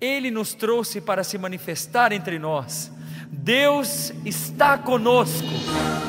Ele nos trouxe para se manifestar entre nós. Deus está conosco.